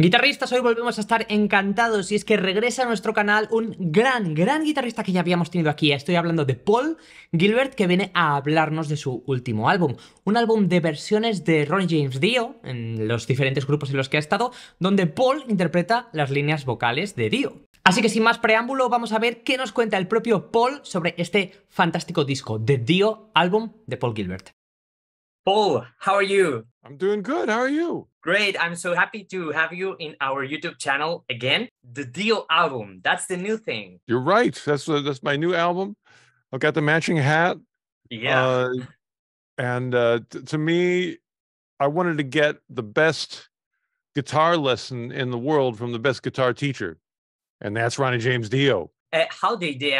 Guitarristas, hoy volvemos a estar encantados y es que regresa a nuestro canal un gran guitarrista que ya habíamos tenido aquí. Estoy hablando de Paul Gilbert, que viene a hablarnos de su último álbum. Un álbum de versiones de Ronnie James Dio, en los diferentes grupos en los que ha estado, donde Paul interpreta las líneas vocales de Dio. Así que sin más preámbulo, vamos a ver qué nos cuenta el propio Paul sobre este fantástico disco, The Dio Album, de Paul Gilbert. Paul, how are you? I'm doing good. How are you? Great. I'm so happy to have you in our YouTube channel again. The Dio Album. That's the new thing. You're right. That's my new album. I've got the matching hat. Yeah. To me, I wanted to get the best guitar lesson in the world from the best guitar teacher. And that's Ronnie James Dio. How did they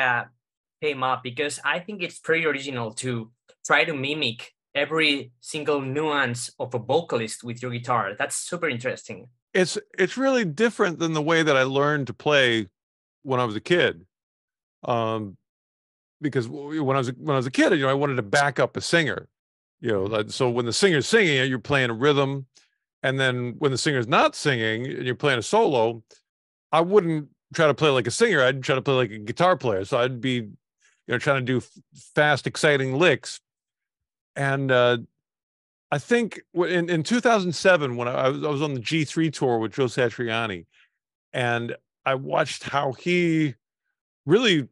came up? Because I think it's pretty original to try to mimic every single nuance of a vocalist with your guitar. That's super interesting. It's really different than the way that I learned to play when I was a kid. Because when I was a kid, I wanted to back up a singer. So when the singer's singing, you're playing a rhythm, and then when the singer's not singing and you're playing a solo, I wouldn't try to play like a singer. I'd try to play like a guitar player. So I'd be, trying to do fast, exciting licks. And I think in 2007, when I was on the G3 tour with Joe Satriani, and I watched how he really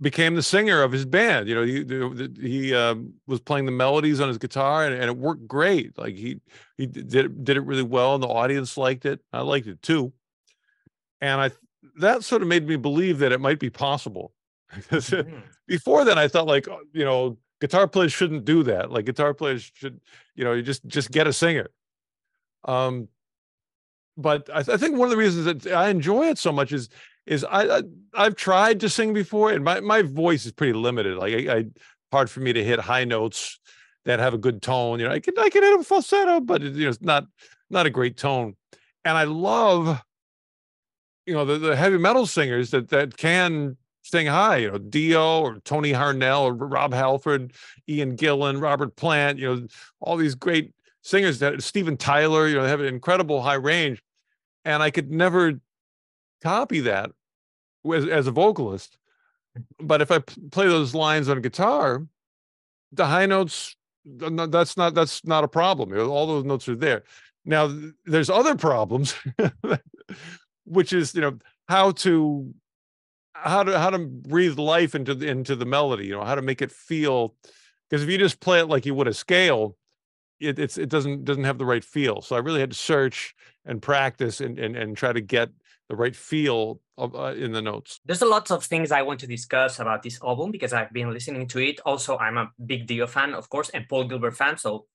became the singer of his band. He was playing the melodies on his guitar, and it worked great. Like he did it really well, and the audience liked it. I liked it too, and that sort of made me believe that it might be possible. Before then, I thought like guitar players shouldn't do that. Like guitar players should, you just get a singer. But I think one of the reasons that I enjoy it so much is I've tried to sing before, and my voice is pretty limited. Like hard for me to hit high notes that have a good tone. I can hit a falsetto, but it's not a great tone. And I love, the heavy metal singers that can sing high, Dio or Tony Harnell or Rob Halford, Ian Gillan, Robert Plant, all these great singers that Steven Tyler, they have an incredible high range. And I could never copy that as a vocalist. But if I play those lines on guitar, the high notes, that's not a problem. All those notes are there. Now, there's other problems, which is, how to breathe life into the melody, how to make it feel, because if you just play it like you would a scale, it doesn't have the right feel. So I really had to search and practice and try to get the right feel in the notes. There's a lot of things I want to discuss about this album because I've been listening to it. Also, I'm a big Dio fan, of course, and Paul Gilbert fan. So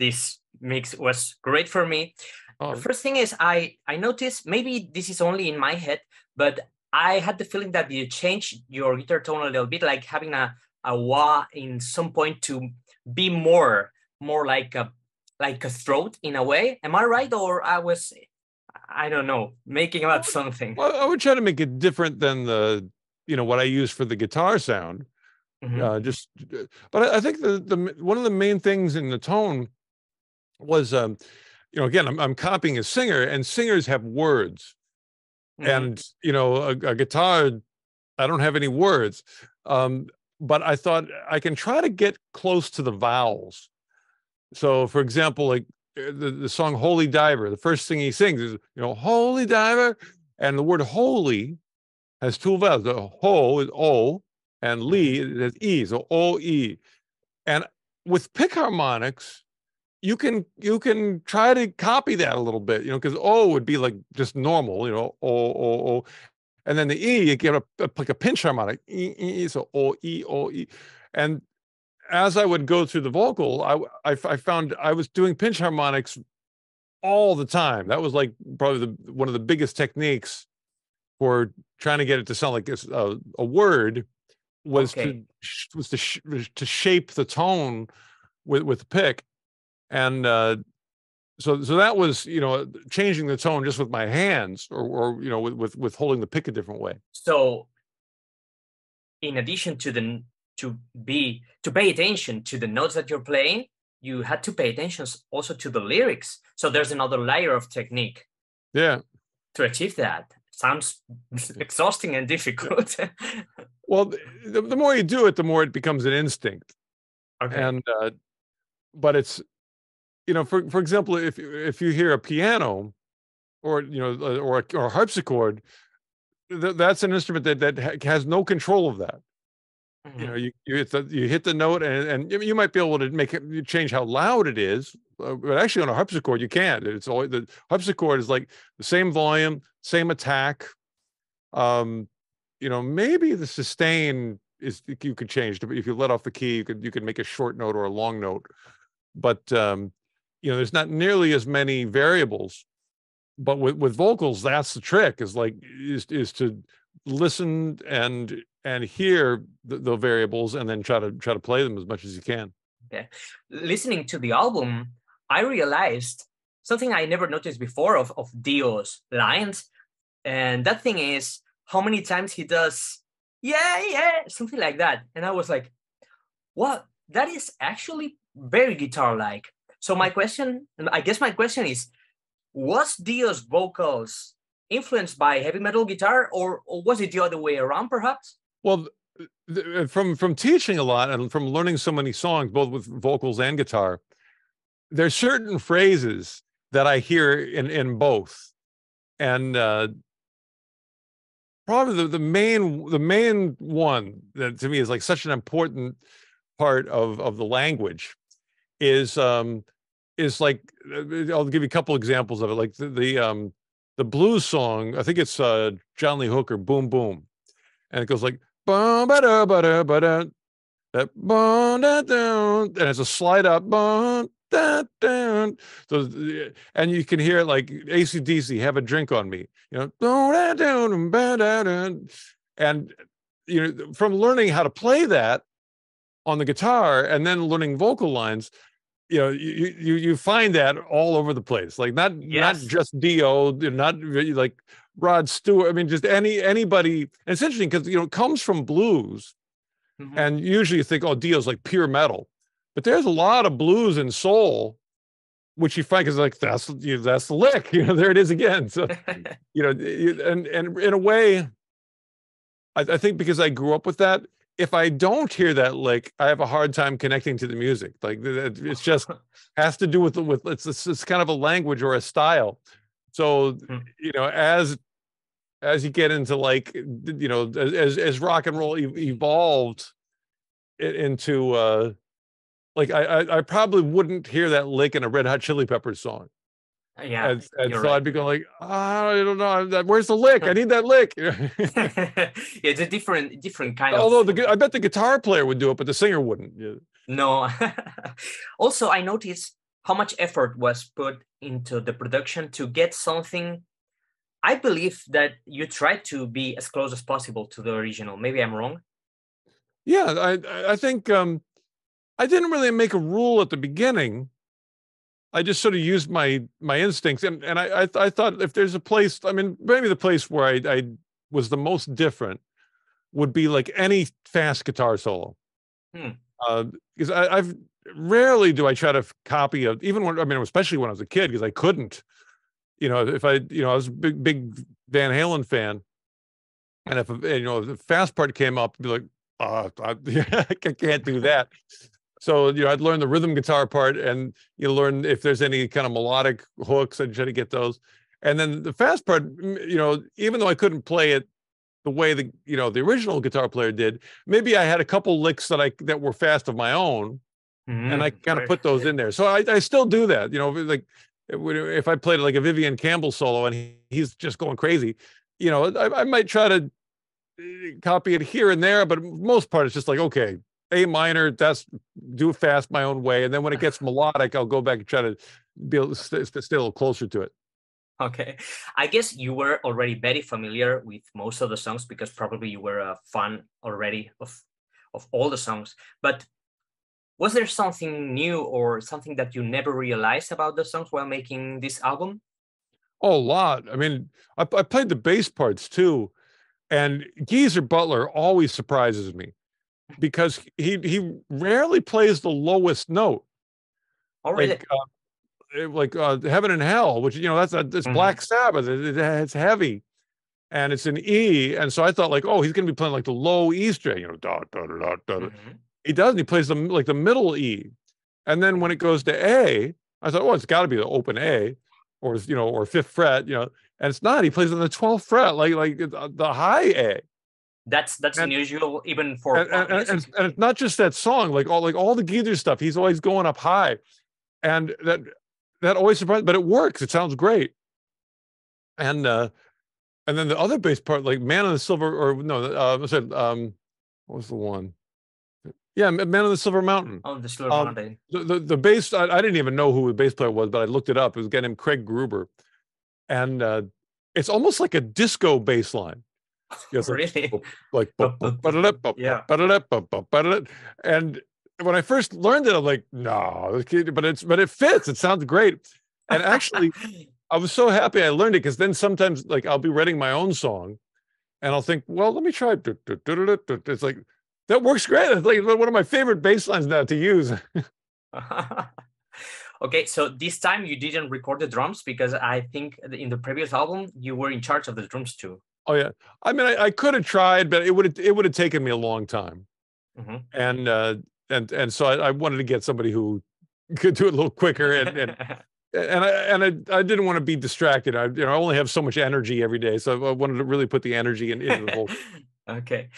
this mix was great for me. The first thing is I noticed, maybe this is only in my head, but I had the feeling that you changed your guitar tone a little bit, like having a wah in some point to be more like a throat in a way. Am I right? Or I don't know, making about something. Well, I would try to make it different than the, what I use for the guitar sound. Mm-hmm. But I think one of the main things in the tone was, again, I'm copying a singer, and singers have words. And a guitar, I don't have any words, but I thought I can try to get close to the vowels. So for example, like the song Holy Diver, the first thing he sings is Holy Diver, and the word holy has two vowels. The ho is o and li is e, so o e. And with pick harmonics, you can try to copy that a little bit, because O would be like just normal, O. And then the E, you get like a pinch harmonic, E, so O, E, O, E. And as I would go through the vocal, I found I was doing pinch harmonics all the time. That was like probably one of the biggest techniques for trying to get it to sound like a word was to shape the tone with pick. And so that was, changing the tone just with my hands or with holding the pick a different way. So in addition to pay attention to the notes that you're playing, you had to pay attention also to the lyrics. So there's another layer of technique. Yeah. To achieve that sounds exhausting and difficult. Well, the more you do it, the more it becomes an instinct. Okay. And but it's, you know, for example, if you hear a piano, or you know, or a harpsichord, that's an instrument that has no control of that. Mm-hmm. You know, you hit the note, and you might be able to make it, you change how loud it is, but actually on a harpsichord you can't. It's all, the harpsichord is like the same volume, same attack. You know, maybe the sustain is, you could change if you let off the key. You could make a short note or a long note, but you know, there's not nearly as many variables. But with vocals, that's the trick. Is to listen and hear the variables, and then try to play them as much as you can. Okay. Listening to the album, I realized something I never noticed before of Dio's lines, and that thing is how many times he does something like that, and I was like, "What? That is actually very guitar-like." So my question is, was Dio's vocals influenced by heavy metal guitar, or was it the other way around, perhaps? Well, from teaching a lot and from learning so many songs, both with vocals and guitar, there's certain phrases that I hear in both, and probably the main one that to me is like such an important part of the language is. Is like, I'll give you a couple examples of it. Like the blues song, I think it's John Lee Hooker, Boom Boom, and it goes like ba da ba da ba da, that ba da down, and it's a slide up ba da down. So, and you can hear it like AC/DC, Have a Drink on Me, you know, ba da down ba da down, and you know, from learning how to play that on the guitar and then learning vocal lines. You know, you find that all over the place. Like not just Dio, not like Rod Stewart. I mean, just anybody. And it's interesting because, you know, it comes from blues, mm-hmm. and usually you think, oh, Dio's like pure metal, but there's a lot of blues and soul, which you find because like that's the lick. You know, there it is again. So you know, and in a way, I think because I grew up with that. If I don't hear that lick, I have a hard time connecting to the music. Like it's just has to do with it's kind of a language or a style. So, you know, as you get into like, you know, as rock and roll evolved into like, I probably wouldn't hear that lick in a Red Hot Chili Peppers song. Yeah, and so right. I'd be going like, I don't know, where's the lick? I need that lick. It's a different kind. Although I bet the guitar player would do it, but the singer wouldn't. Yeah. No. Also, I noticed how much effort was put into the production to get something. I believe that you tried to be as close as possible to the original. Maybe I'm wrong. Yeah, I think I didn't really make a rule at the beginning. I just sort of used my instincts, and I thought if there's a place, I mean, maybe the place where I was the most different would be like any fast guitar solo, because I've rarely do I try to copy a, even when, I mean, especially when I was a kid, because I couldn't, you know, if I was a big Van Halen fan, and if you know the fast part came up, I'd be like, I can't do that. So, you know, I'd learn the rhythm guitar part, and you learn if there's any kind of melodic hooks, I'd try to get those. And then the fast part, you know, even though I couldn't play it the way the, you know, the original guitar player did, maybe I had a couple licks that were fast of my own, and I kind of put those in there. So I still do that, you know, like if I played like a Vivian Campbell solo and he's just going crazy, you know, I might try to copy it here and there, but most part it's just like, okay, A minor, that's do it fast my own way, and then when it gets melodic, I'll go back and try to be able to stay a little closer to it. Okay, I guess you were already very familiar with most of the songs because probably you were a fan already of all the songs. But was there something new or something that you never realized about the songs while making this album? Oh, a lot. I mean, I played the bass parts too, and Geezer Butler always surprises me, because he rarely plays the lowest note. Oh, really? Like, Heaven and Hell, which, you know, it's Black Sabbath. It's heavy. And it's an E. And so I thought, like, oh, he's going to be playing like the low E string, you know, da, da, da, da, da. Mm-hmm. He doesn't. He plays the middle E. And then when it goes to A, I thought, oh, it's got to be the open A or, you know, or fifth fret, you know, and it's not. He plays on the 12th fret, like the high A. That's unusual even for and it's not just that song, like all the Geezer stuff. He's always going up high, and that always surprised. But it works. It sounds great. And then the other bass part, like Man on the Silver, or no, what was the one? Yeah, Man on the Silver Mountain. Oh, the Silver Mountain. The bass. I didn't even know who the bass player was, but I looked it up. It was a guy named Craig Gruber, and it's almost like a disco bass line. Yes, really? Like, and when I first learned it, I'm like, no, but it fits. It sounds great. And actually, I was so happy I learned it, because then sometimes, like, I'll be writing my own song, and I'll think, well, let me try it. It's like, that works great. It's like one of my favorite bass lines now to use. Okay, so this time you didn't record the drums, because I think in the previous album you were in charge of the drums too. Oh yeah, I mean, I could have tried, but it would have taken me a long time, mm-hmm. and so I wanted to get somebody who could do it a little quicker, and I didn't want to be distracted. I only have so much energy every day, so I wanted to really put the energy into the whole. Okay,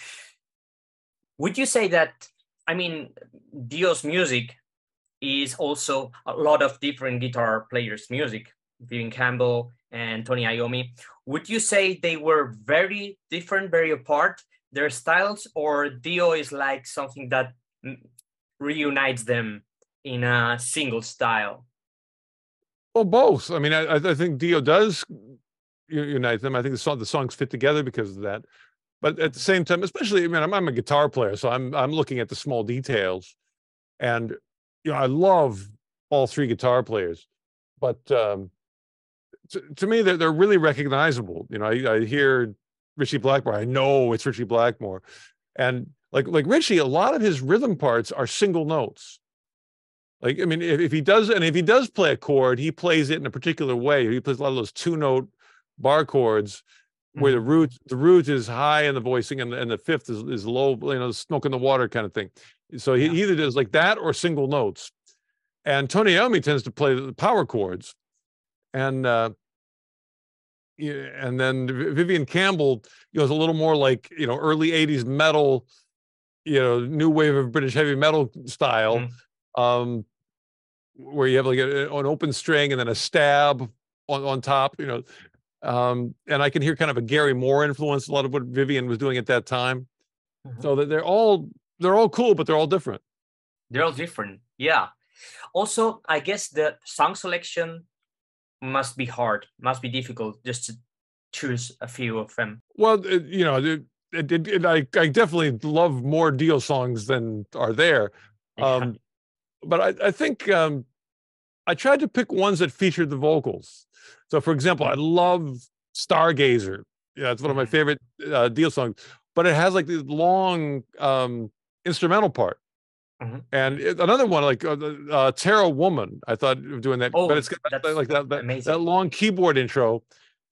would you say that, I mean, Dio's music is also a lot of different guitar players' music, Vivian Campbell and Tony Iommi. Would you say they were very different, very apart, their styles, or Dio is like something that reunites them in a single style? Well, both. I mean, I think Dio does unite them. I think the songs fit together because of that. But at the same time, especially, I mean, I'm a guitar player, so I'm looking at the small details. And, you know, I love all three guitar players, but to me, they're really recognizable. You know, I hear Ritchie Blackmore. I know it's Ritchie Blackmore, and like Ritchie, a lot of his rhythm parts are single notes. Like, I mean, if he does play a chord, he plays it in a particular way. He plays a lot of those two-note bar chords, where the root is high in the voicing and the fifth is low. You know, smoke in the water kind of thing. So he either does like that or single notes. And Tony Iommi tends to play the power chords. And then Vivian Campbell, you know, is a little more like, you know, early 80s metal, you know, new wave of British heavy metal style, where you have like an open string and then a stab on top, you know. And I can hear kind of a Gary Moore influence, a lot of what Vivian was doing at that time. Mm-hmm. So they're all cool, but they're all different. They're all different, yeah. Also, I guess the song selection must be hard, must be difficult, just to choose a few of them. Well, you know, I definitely love more Dio songs than are there. But I think I tried to pick ones that featured the vocals. So, for example, I love Stargazer. Yeah, it's one of my favorite Dio songs, but it has like this long instrumental part. Mm-hmm. And another one like Tarot Woman, I thought of doing that, but it's got like that long keyboard intro.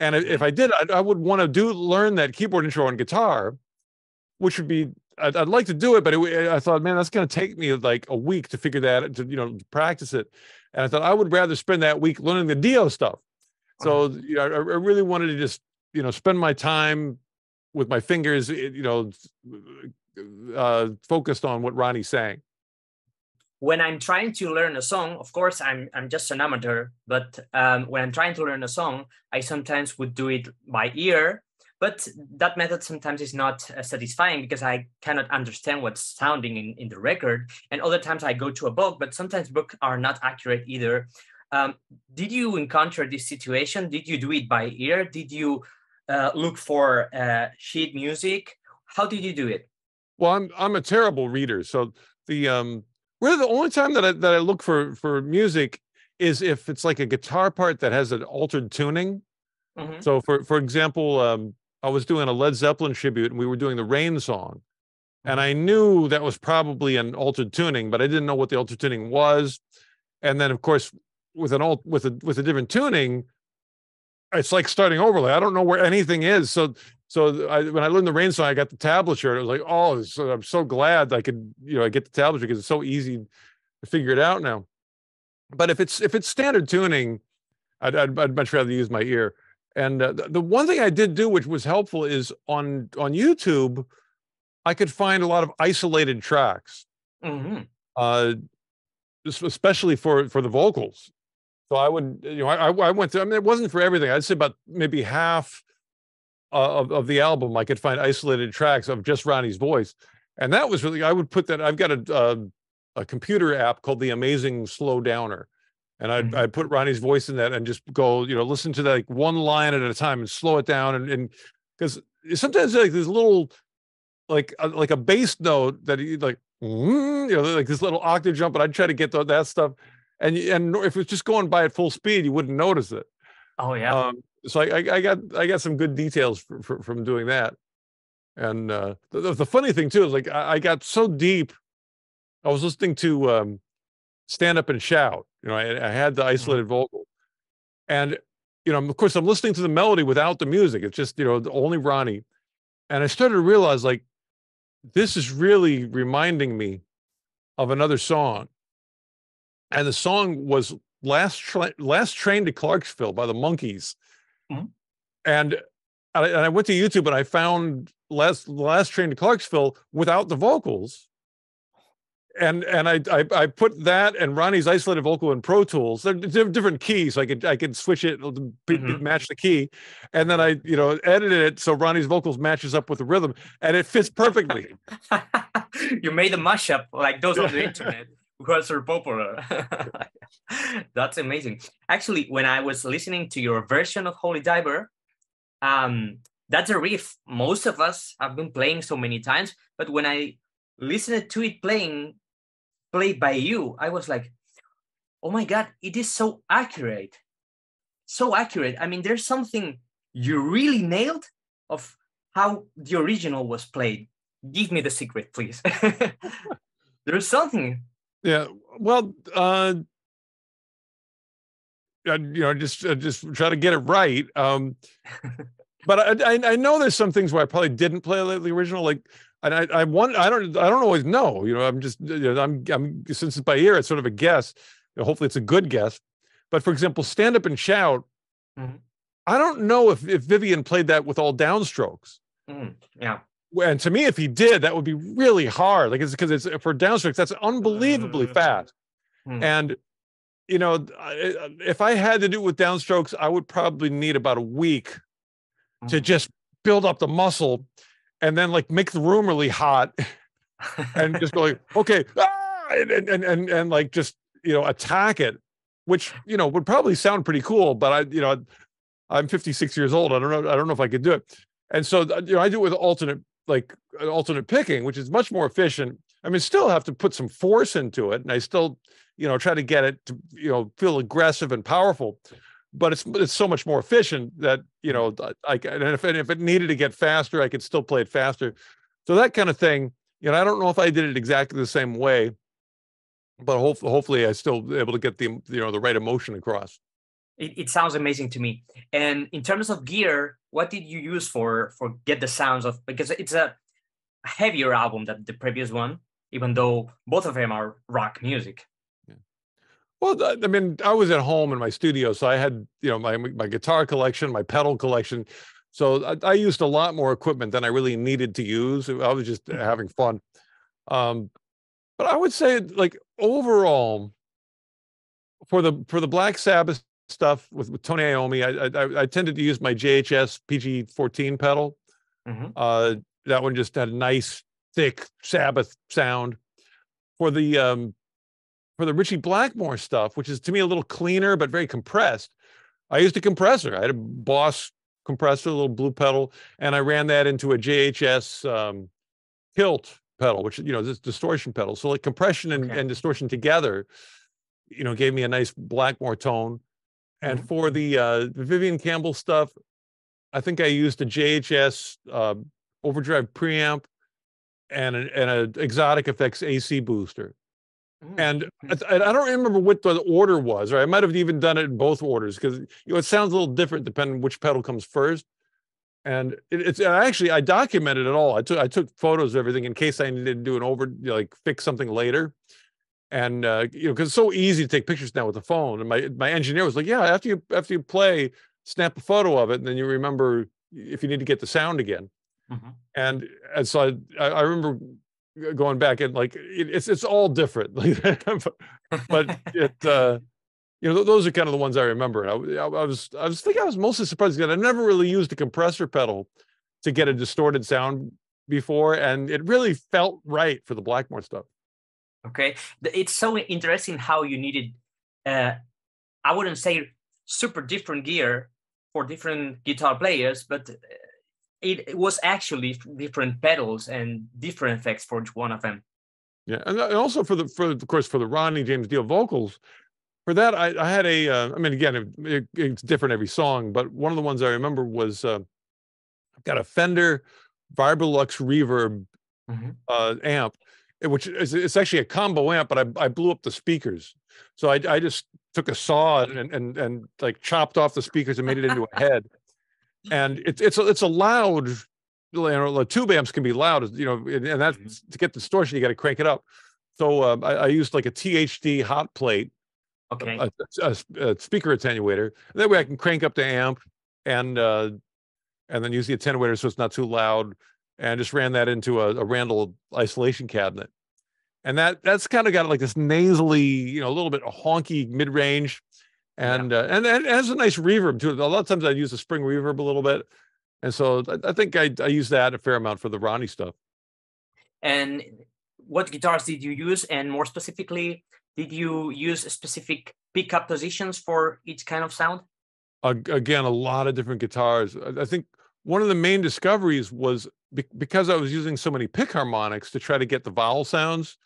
And if I did, I would want to learn that keyboard intro on guitar, which would be, I'd like to do it, but I thought, man, that's going to take me like a week to figure that, to, you know, practice it. And I thought I would rather spend that week learning the Dio stuff. So, you know, I really wanted to just, you know, spend my time with my fingers, you know, focused on what Ronnie sang. When I'm trying to learn a song, of course, I'm just an amateur, but when I'm trying to learn a song, I sometimes would do it by ear, but that method sometimes is not satisfying because I cannot understand what's sounding in the record. And other times I go to a book, but sometimes books are not accurate either. Did you encounter this situation? Did you do it by ear? Did you look for sheet music? How did you do it? Well, I'm a terrible reader. So the... really, the only time that I look for music is if it's like a guitar part that has an altered tuning. Mm-hmm. So, for example, I was doing a Led Zeppelin tribute, and we were doing The Rain Song, and I knew that was probably an altered tuning, but I didn't know what the altered tuning was. And then, of course, with a different tuning, it's like starting over. Like, I don't know where anything is. So when I learned the Rain Song, I got the tablature. It was like, oh, I'm so glad I could, I get the tablature because it's so easy to figure it out now. But if it's standard tuning, I'd much rather use my ear. And the one thing I did do, which was helpful, is on YouTube, I could find a lot of isolated tracks, mm-hmm. Especially for the vocals. So I would, I went through. I mean, it wasn't for everything. I'd say about maybe half of the album, I could find isolated tracks of just Ronnie's voice, and that was really. I would put that. I've got a computer app called the Amazing Slow Downer. And I'd put Ronnie's voice in that and just go, listen to that, like one line at a time and slow it down. And because sometimes like there's little, like a bass note that you like, like this little octave jump. And I'd try to get that stuff. And if it's just going by at full speed, you wouldn't notice it. Oh yeah. So I got some good details from doing that. And the funny thing too is like I got so deep. I was listening to Stand Up and Shout. I had the isolated vocal, and of course, I'm listening to the melody without the music. It's just only Ronnie, and I started to realize like this is really reminding me of another song, and the song was Last Train to Clarksville by the Monkees, mm-hmm. and I went to YouTube and I found Last Train to Clarksville without the vocals. And I put that and Ronnie's isolated vocal in Pro Tools. They're different keys. So I could switch it, match the key, and then I edited it so Ronnie's vocals matches up with the rhythm, and it fits perfectly. You made a mashup like those on the internet who are so popular. That's amazing. Actually, when I was listening to your version of Holy Diver, that's a riff most of us have been playing so many times. But when I listened to it played by you, I was like, oh my God, it is so accurate. So accurate. I mean, there's something you really nailed of how the original was played. Give me the secret, please. There's something. Yeah. Well, just try to get it right. But I know there's some things where I probably didn't play the original, like, and I don't always know, I'm just, since it's by ear, it's sort of a guess. Hopefully it's a good guess. But for example, Stand Up and Shout, mm-hmm. I don't know if Vivian played that with all downstrokes. Mm, yeah. And to me, if he did, that would be really hard. Like it's because it's for downstrokes, that's unbelievably fast. Mm. And, if I had to do it with downstrokes, I would probably need about a week to just build up the muscle. And then like make the room really hot and just go like, okay, and like just, attack it, which, would probably sound pretty cool, but I'm 56 years old. I don't know if I could do it. And so, I do it with alternate picking, which is much more efficient. I mean, still have to put some force into it. And I still, try to get it to, feel aggressive and powerful, but it's so much more efficient that, and if it needed to get faster, I could still play it faster. So that kind of thing, I don't know if I did it exactly the same way, but hopefully I still able to get the, the right emotion across. It sounds amazing to me. And in terms of gear, what did you use for get the sounds of, because it's a heavier album than the previous one, even though both of them are rock music. Well, I mean, I was at home in my studio, so I had, my guitar collection, my pedal collection. So I used a lot more equipment than I really needed to use. I was just having fun. But I would say, like, overall, for the Black Sabbath stuff with Tony Iommi, I tended to use my JHS PG-14 pedal. Mm-hmm. That one just had a nice, thick Sabbath sound. For the Ritchie Blackmore stuff, which is to me a little cleaner, but very compressed, I used a compressor. I had a Boss compressor, a little blue pedal, and I ran that into a JHS Kilt pedal, which, this distortion pedal. So like compression and distortion together, gave me a nice Blackmore tone. And mm-hmm. for the Vivian Campbell stuff, I think I used a JHS overdrive preamp and an Exotic Effects AC booster. And I don't remember what the order was, right? I might have even done it in both orders because, you know, it sounds a little different depending on which pedal comes first. And it's actually, I documented it all. I took photos of everything in case I needed to do an over, you know, like fix something later. And you know, because it's so easy to take pictures now with the phone. And my engineer was like, yeah, after you play, snap a photo of it, and then you remember if you need to get the sound again. Mm-hmm. And so I remember going back and like it's all different, but it you know, those are kind of the ones I remember. I was mostly surprised because I never really used a compressor pedal to get a distorted sound before, and it really felt right for the Blackmore stuff. Okay, it's so interesting how you needed I wouldn't say super different gear for different guitar players, but it was actually different pedals and different effects for each one of them. Yeah, and also for the Ronnie James Dio vocals, for that I had a I mean, again, it's different every song, but one of the ones I remember was I've got a Fender Vibrolux Reverb amp, which is it's actually a combo amp, but I blew up the speakers, so I just took a saw and like chopped off the speakers and made it into a head. And it's a loud, you know, tube amps can be loud, you know, and that's to get distortion, you got to crank it up. So I used like a THD hot plate, okay, a speaker attenuator. That way I can crank up the amp and then use the attenuator so it's not too loud. And just ran that into a Randall isolation cabinet. And that's kind of got like this nasally, you know, a little bit honky mid range. And, yeah. And it has a nice reverb too. A lot of times I use the spring reverb a little bit. And so I think I use that a fair amount for the Ronnie stuff. And what guitars did you use? And more specifically, did you use specific pickup positions for each kind of sound? Again, a lot of different guitars. I think one of the main discoveries was because I was using so many pick harmonics to try to get the vowel sounds.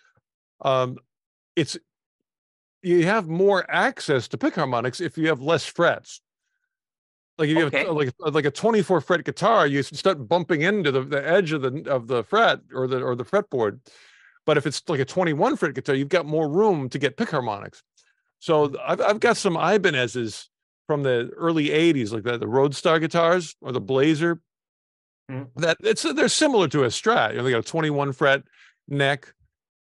You have more access to pick harmonics if you have less frets. Like if you have like a 24 fret guitar, you start bumping into the edge of the fret or the fretboard. But if it's like a 21 fret guitar, you've got more room to get pick harmonics. So I've got some Ibanez's from the early 80s, like the Roadstar guitars or the Blazer. Mm-hmm. They're similar to a Strat. You know, they got a 21 fret neck,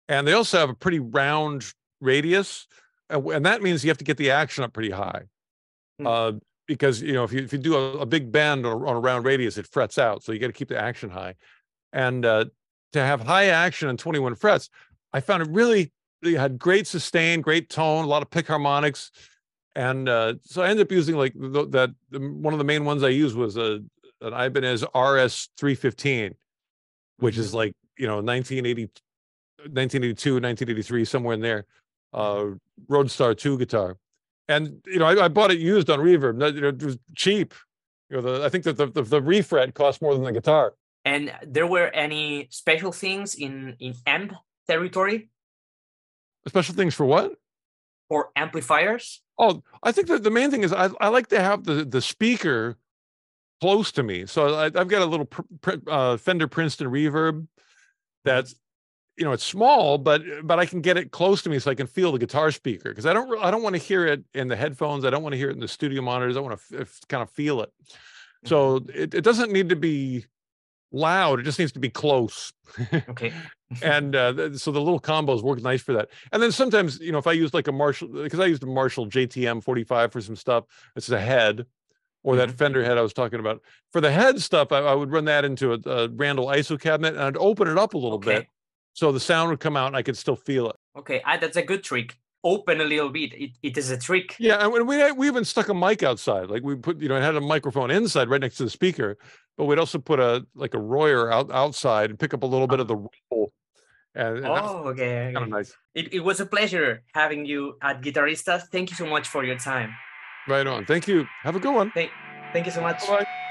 and they also have a pretty round radius. And that means you have to get the action up pretty high, because, you know, if you do a big bend on a round radius, it frets out. So you got to keep the action high, and to have high action on 21 frets, I found it really had great sustain, great tone, a lot of pick harmonics, and so I ended up using like that. One of the main ones I used was an Ibanez RS315, which is like, you know, 1980, 1982, 1983, somewhere in there. Roadstar 2 guitar, and you know I bought it used on Reverb. It was cheap. You know, I think that the refret cost more than the guitar. And there were any special things in amp territory? Special things for what? For amplifiers? Oh, I think that the main thing is I like to have the speaker close to me. So I've got a little Fender Princeton Reverb that's, you know, it's small, but I can get it close to me so I can feel the guitar speaker, because I don't want to hear it in the headphones. I don't want to hear it in the studio monitors. I want to kind of feel it. So it doesn't need to be loud. It just needs to be close. Okay. And so the little combos work nice for that. And then sometimes, you know, if I use like a Marshall, because I used a Marshall JTM 45 for some stuff, it's a head, or that Fender head I was talking about. For the head stuff, I would run that into a Randall ISO cabinet, and I'd open it up a little bit. So the sound would come out and I could still feel it. Okay, that's a good trick. Open a little bit. It is a trick. Yeah, and we even stuck a mic outside. Like we put, you know, it had a microphone inside right next to the speaker, but we'd also put a Royer outside and pick up a little bit of the roll. And okay. Kind of nice. It was a pleasure having you at Guitarristas. Thank you so much for your time. Right on. Thank you. Have a good one. Thank you so much. Bye-bye.